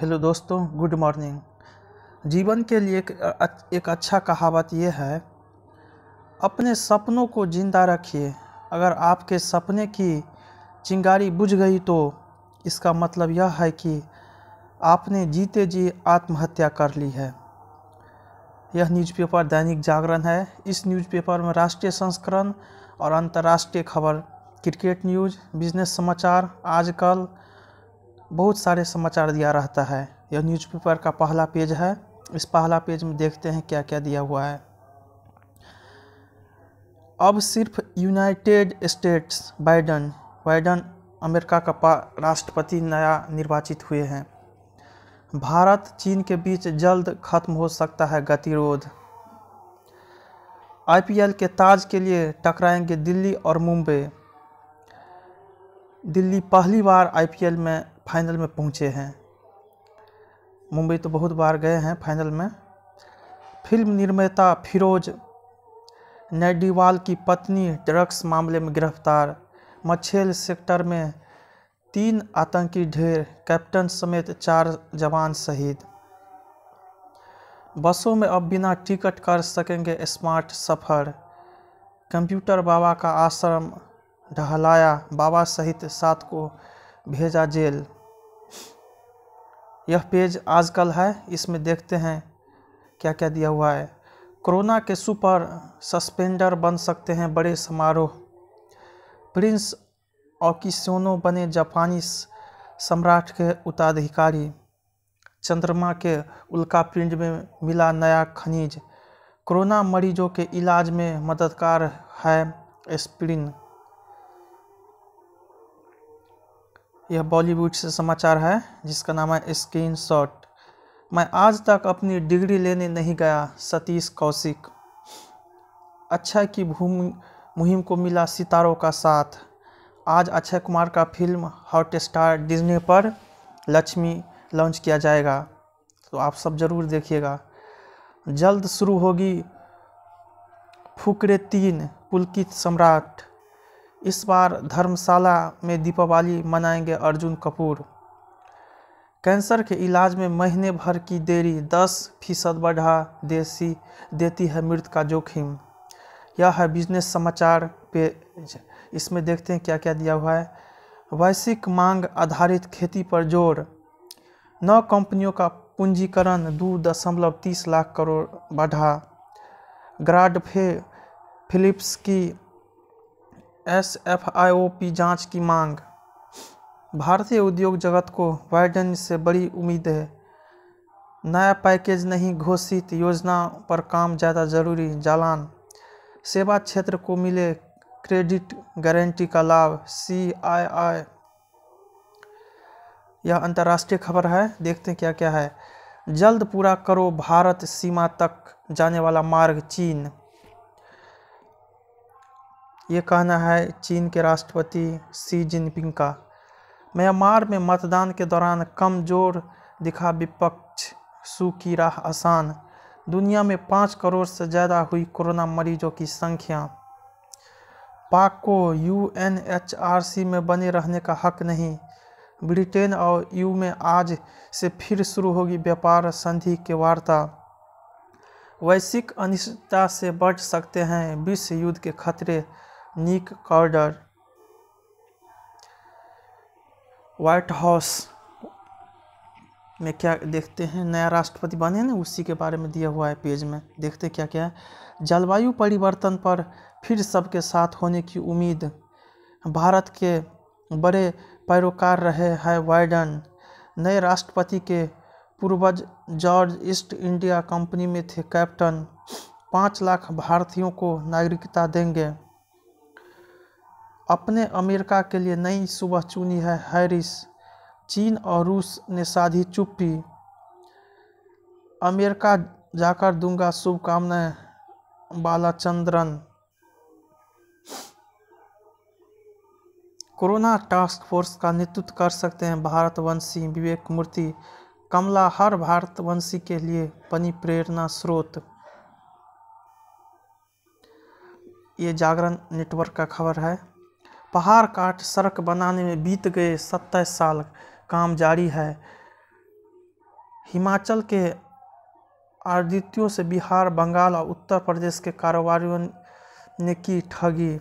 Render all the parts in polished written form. Hello दोस्तों, good morning. जीवन के लिए एक अच्छा कहावत यह है, अपने सपनों को जिंदा रखिए। अगर आपके सपने की चिंगारी बुझ गई तो इसका मतलब यह है कि आपने जीते जी आत्महत्या कर ली है। यह न्यूज़पेपर दैनिक जागरण है। इस न्यूज़पेपर में राष्ट्रीय संस्करण और अंतर्राष्ट्रीय खबर, क्रिकेट न्यूज़, बिजनेस समाचार, आजकल बहुत सारे समाचार दिया रहता है। यह न्यूज़पेपर का पहला पेज है। इस पहला पेज में देखते हैं क्या क्या दिया हुआ है। अब सिर्फ यूनाइटेड स्टेट्स, बाइडन अमेरिका का राष्ट्रपति नया निर्वाचित हुए हैं। भारत चीन के बीच जल्द खत्म हो सकता है गतिरोध। आईपीएल के ताज के लिए टकराएंगे दिल्ली और मुंबई। दिल्ली पहली बार आईपीएल में फाइनल में पहुंचे हैं। मुंबई तो बहुत बार गए हैं फाइनल में। फिल्म निर्माता फिरोज नैडीवाल की पत्नी ड्रग्स मामले में गिरफ्तार। मच्छेल सेक्टर में 3 आतंकी ढेर, कैप्टन समेत 4 जवान शहीद। बसों में अब बिना टिकट कर सकेंगे स्मार्ट सफ़र। कंप्यूटर बाबा का आश्रम ढहलाया, बाबा सहित 7 को भेजा जेल। यह पेज आजकल है। इसमें देखते हैं क्या क्या दिया हुआ है। कोरोना के सुपर सस्पेंडर बन सकते हैं बड़े समारोह। प्रिंस अकिसोनो बने जापानी सम्राट के उत्तराधिकारी। चंद्रमा के उल्कापिंड में मिला नया खनिज। कोरोना मरीजों के इलाज में मददगार है एस्प्रिन। यह बॉलीवुड से समाचार है जिसका नाम है स्क्रीनशॉट। मैं आज तक अपनी डिग्री लेने नहीं गया, सतीश कौशिक। अच्छा की मुहिम को मिला सितारों का साथ। आज अक्षय कुमार का फिल्म हॉट स्टार डिज्नी पर लक्ष्मी लॉन्च किया जाएगा, तो आप सब ज़रूर देखिएगा। जल्द शुरू होगी फुकरे 3, पुलकित सम्राट। इस बार धर्मशाला में दीपावली मनाएंगे अर्जुन कपूर। कैंसर के इलाज में महीने भर की देरी, 10% बढ़ा देती है मृत्यु का जोखिम। यह है बिजनेस समाचार पेज। इसमें देखते हैं क्या क्या दिया हुआ है। वैश्विक मांग आधारित खेती पर जोर। 9 कंपनियों का पूंजीकरण 2.30 लाख करोड़ बढ़ा। ग्राडफे फिलिप्स की SFIOP जांच की मांग। भारतीय उद्योग जगत को बाइडन से बड़ी उम्मीद है। नया पैकेज नहीं घोषित, योजना पर काम ज़्यादा जरूरी। जालान सेवा क्षेत्र को मिले क्रेडिट गारंटी का लाभ, CII। यह अंतर्राष्ट्रीय खबर है। देखते हैं क्या क्या है। जल्द पूरा करो भारत सीमा तक जाने वाला मार्ग, चीन। ये कहना है चीन के राष्ट्रपति शी जिनपिंग का। म्यांमार में मतदान के दौरान कमजोर दिखा विपक्ष, सू की राह आसान। दुनिया में 5 करोड़ से ज़्यादा हुई कोरोना मरीजों की संख्या। पाक को यूएनएचआरसी में बने रहने का हक नहीं। ब्रिटेन और EU में आज से फिर शुरू होगी व्यापार संधि की वार्ता। वैश्विक अनिश्चितता से बच सकते हैं विश्व युद्ध के खतरे, निक कॉर्डर। व्हाइट हाउस में क्या देखते हैं, नया राष्ट्रपति बने ना, उसी के बारे में दिया हुआ है पेज में। देखते क्या क्या है। जलवायु परिवर्तन पर फिर सबके साथ होने की उम्मीद। भारत के बड़े पैरोकार रहे हैं बाइडन। नए राष्ट्रपति के पूर्वज जॉर्ज ईस्ट इंडिया कंपनी में थे कैप्टन। 5 लाख भारतीयों को नागरिकता देंगे। अपने अमेरिका के लिए नई सुबह चुनी है हैरिस। चीन और रूस ने साधी चुप्पी। अमेरिका जाकर दूंगा शुभकामनाएं, बाला चंद्रन। कोरोना टास्क फोर्स का नेतृत्व कर सकते हैं भारतवंशी विवेक मूर्ति। कमला हर भारतवंशी के लिए बनी प्रेरणा स्रोत। ये जागरण नेटवर्क का खबर है। पहाड़ काट सड़क बनाने में बीत गए 27 साल, काम जारी है। हिमाचल के आदित्यों से बिहार, बंगाल और उत्तर प्रदेश के कारोबारियों ने की ठगी।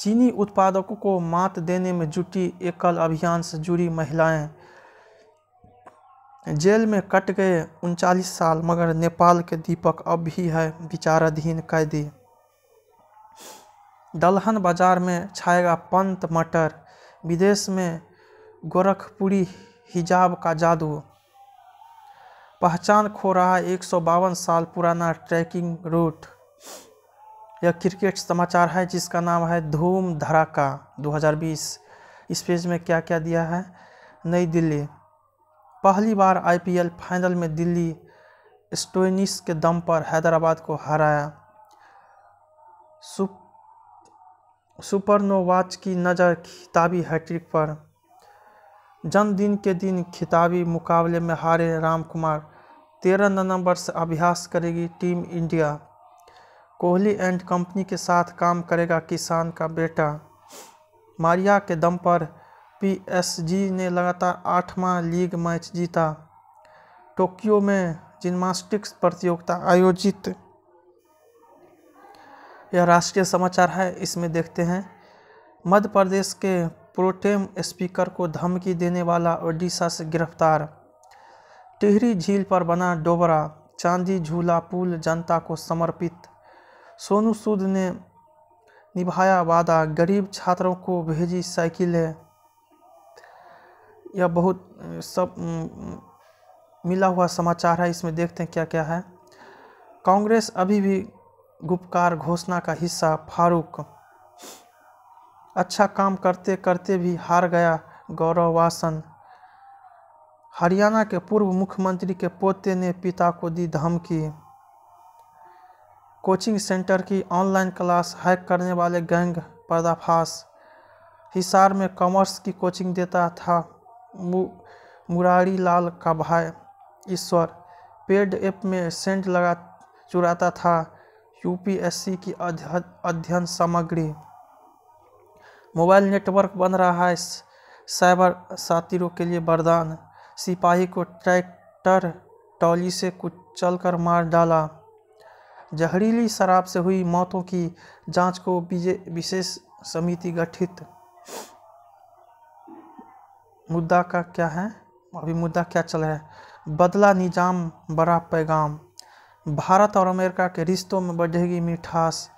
चीनी उत्पादकों को मात देने में जुटी एकल अभियान से जुड़ी महिलाएं। जेल में कट गए 39 साल, मगर नेपाल के दीपक अब भी है विचाराधीन कैदी। दलहन बाजार में छाएगा पंत मटर, विदेश में गोरखपुरी हिजाब का जादू। पहचान खो रहा 152 साल पुराना ट्रैकिंग रूट। यह क्रिकेट समाचार है जिसका नाम है धूम धड़ाका 2020। इस पेज में क्या क्या दिया है। नई दिल्ली, पहली बार आईपीएल फाइनल में दिल्ली स्टोइनिस के दम पर हैदराबाद को हराया। सुपरनोवाच की नज़र खिताबी हैट्रिक पर। जन्मदिन के दिन खिताबी मुकाबले में हारे राम कुमार, 13 नवंबर से अभ्यास करेगी team India. Kohli and company के साथ काम करेगा किसान का बेटा। मारिया के दम पर पीएसजी ने लगातार 8वां लीग मैच जीता। टोक्यो में जिम्नास्टिक्स प्रतियोगिता आयोजित। यह राष्ट्रीय समाचार है। इसमें देखते हैं, मध्य प्रदेश के प्रोटेम स्पीकर को धमकी देने वाला ओडिशा से गिरफ्तार। टिहरी झील पर बना डोबरा, चांदी झूला पुल जनता को समर्पित। सोनू सूद ने निभाया वादा, गरीब छात्रों को भेजी साइकिलें। यह बहुत सब मिला हुआ समाचार है। इसमें देखते हैं क्या क्या है। कांग्रेस अभी भी गुपकार घोषणा का हिस्सा। फारूक, अच्छा काम करते करते भी हार गया गौरव वासन। हरियाणा के पूर्व मुख्यमंत्री के पोते ने पिता को दी धमकी। कोचिंग सेंटर की ऑनलाइन क्लास हैक करने वाले गैंग पर्दाफाश। हिसार में कॉमर्स की कोचिंग देता था मुरारी लाल का भाई ईश्वर। पेड ऐप में सेंट लगा चुराता था यूपीएससी की अध्ययन सामग्री। मोबाइल नेटवर्क बन रहा है साइबर साथियों के लिए वरदान। सिपाही को ट्रैक्टर ट्रॉली से कुचलकर मार डाला। जहरीली शराब से हुई मौतों की जांच को विशेष समिति गठित। मुद्दा का क्या है, अभी मुद्दा क्या चल रहा है। बदला निजाम बड़ा पैगाम। भारत और अमेरिका के रिश्तों में बढ़ेगी मिठास।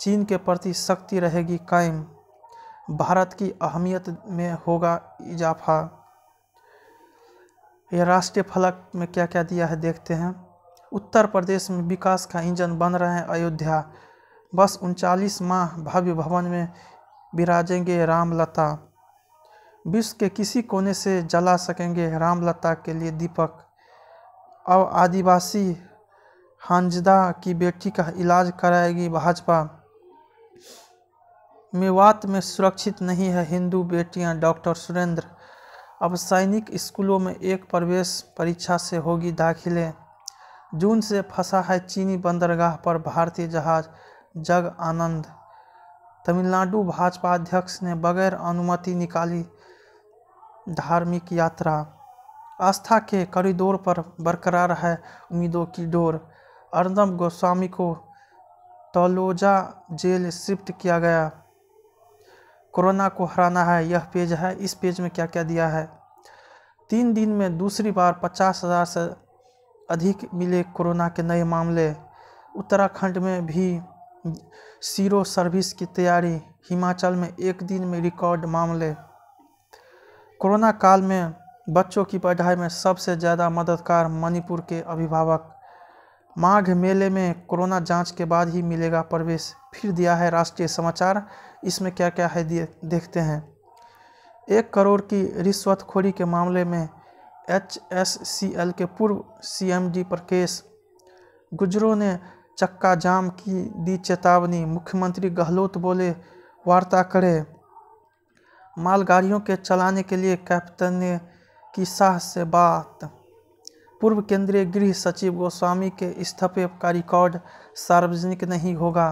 चीन के प्रति सख्ती रहेगी कायम। भारत की अहमियत में होगा इजाफा। यह राष्ट्रीय फलक में क्या क्या दिया है देखते हैं। उत्तर प्रदेश में विकास का इंजन बन रहे हैं अयोध्या। बस 39 माह भव्य भवन में विराजेंगे रामलता। विश्व के किसी कोने से जला सकेंगे रामलता के लिए दीपक। अब आदिवासी हांजदा की बेटी का इलाज कराएगी भाजपा। मेवात में सुरक्षित नहीं है हिंदू बेटियां, डॉक्टर सुरेंद्र। अब सैनिक स्कूलों में एक प्रवेश परीक्षा से होगी दाखिले। जून से फंसा है चीनी बंदरगाह पर भारतीय जहाज जग आनंद। तमिलनाडु भाजपा अध्यक्ष ने बगैर अनुमति निकाली धार्मिक यात्रा। आस्था के कॉरिडोर पर बरकरार है उम्मीदों की डोर। अरनब गोस्वामी को तलोजा जेल शिफ्ट किया गया। कोरोना को हराना है, यह पेज है। इस पेज में क्या क्या दिया है। 3 दिन में दूसरी बार 50,000 से अधिक मिले कोरोना के नए मामले। उत्तराखंड में भी सीरो सर्विस की तैयारी। हिमाचल में 1 दिन में रिकॉर्ड मामले। कोरोना काल में बच्चों की पढ़ाई में सबसे ज़्यादा मददगार मणिपुर के अभिभावक। माघ मेले में कोरोना जांच के बाद ही मिलेगा प्रवेश। फिर दिया है राष्ट्रीय समाचार। इसमें क्या क्या है देखते हैं। 1 करोड़ की रिश्वतखोरी के मामले में HSCL के पूर्व CMD पर केस। गुजरों ने चक्का जाम की दी चेतावनी। मुख्यमंत्री गहलोत बोले वार्ता करें। मालगाड़ियों के चलाने के लिए कैप्टन ने की शाह से बात। पूर्व केंद्रीय गृह सचिव गोस्वामी के इस्तीफे का रिकॉर्ड सार्वजनिक नहीं होगा।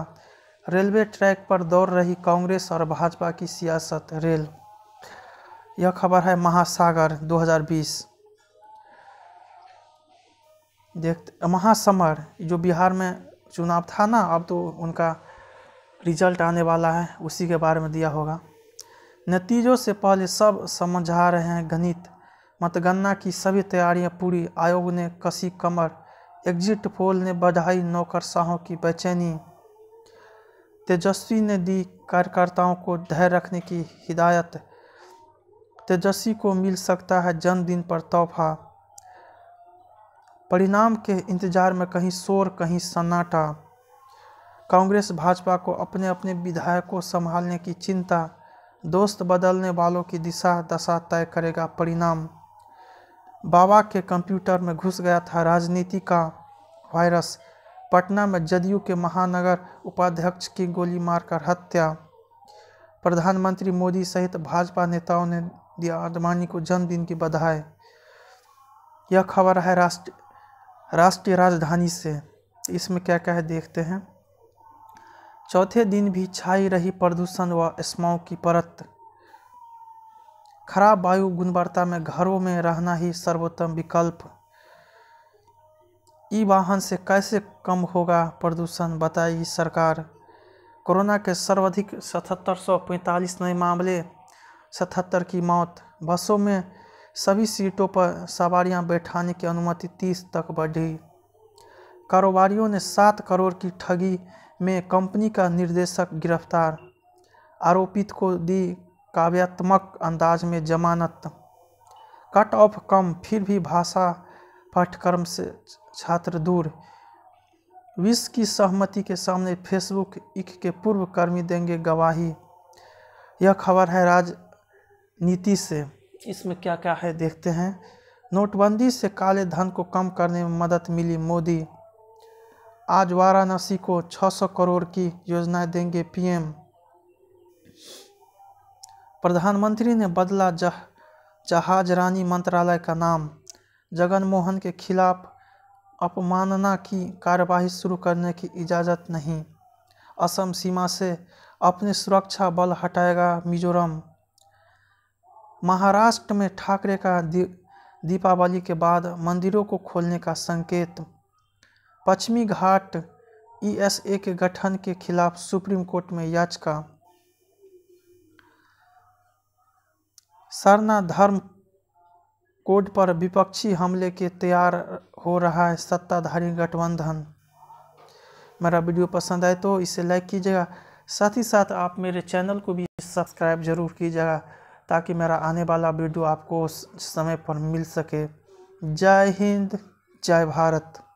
रेलवे ट्रैक पर दौड़ रही कांग्रेस और भाजपा की सियासत। रेल, यह खबर है महासागर 2020। देखते महासमर जो बिहार में चुनाव था ना, अब तो उनका रिजल्ट आने वाला है, उसी के बारे में दिया होगा। नतीजों से पहले सब समझा रहे हैं गणित, मतगणना की सभी तैयारियां पूरी, आयोग ने कसी कमर, एग्जिट पोल ने बढ़ाई नौकरशाहों की बेचैनी। तेजस्वी ने दी कार्यकर्ताओं को धैर्य रखने की हिदायत, तेजस्वी को मिल सकता है जन्मदिन पर तोहफा। परिणाम के इंतजार में कहीं शोर कहीं सन्नाटा, कांग्रेस भाजपा को अपने अपने विधायकों संभालने की चिंता, दोस्त बदलने वालों की दिशा दशा तय करेगा परिणाम। बाबा के कंप्यूटर में घुस गया था राजनीति का वायरस, पटना में जदयू के महानगर उपाध्यक्ष की गोली मारकर हत्या। प्रधानमंत्री मोदी सहित भाजपा नेताओं ने दिया आडवाणी को जन्मदिन की बधाई। यह खबर है राष्ट्रीय राजधानी से, इसमें क्या क्या है देखते हैं। चौथे दिन भी छाई रही प्रदूषण व स्मॉग की परत, खराब वायु गुणवत्ता में घरों में रहना ही सर्वोत्तम विकल्प। ई वाहन से कैसे कम होगा प्रदूषण बताएगी सरकार। कोरोना के सर्वाधिक 7745 नए मामले, 77 की मौत। बसों में सभी सीटों पर सवारियां बैठाने की अनुमति 30 तक बढ़ी। कारोबारियों ने 7 करोड़ की ठगी में कंपनी का निर्देशक गिरफ्तार, आरोपित को दी काव्यात्मक अंदाज में जमानत। कट ऑफ कम फिर भी भाषा पाठ्यक्रम से छात्र दूर, विश्व की सहमति के सामने फेसबुक इक के पूर्व कर्मी देंगे गवाही। यह खबर है राजनीति से, इसमें क्या क्या है देखते हैं। नोटबंदी से काले धन को कम करने में मदद मिली मोदी, आज वाराणसी को 600 करोड़ की योजनाएं देंगे पीएम। प्रधानमंत्री ने बदला जहाज रानी मंत्रालय का नाम, जगन मोहन के खिलाफ अपमानना की कार्यवाही शुरू करने की इजाज़त नहीं। असम सीमा से अपने सुरक्षा बल हटाएगा मिजोरम। महाराष्ट्र में ठाकरे का दीपावली के बाद मंदिरों को खोलने का संकेत। पश्चिमी घाट ईएसए के गठन के खिलाफ सुप्रीम कोर्ट में याचिका। सरना धर्म कोड पर विपक्षी हमले के तैयार हो रहा है सत्ताधारी गठबंधन। मेरा वीडियो पसंद आए तो इसे लाइक कीजिएगा, साथ ही साथ आप मेरे चैनल को भी सब्सक्राइब जरूर कीजिएगा ताकि मेरा आने वाला वीडियो आपको समय पर मिल सके। जय हिंद, जय भारत।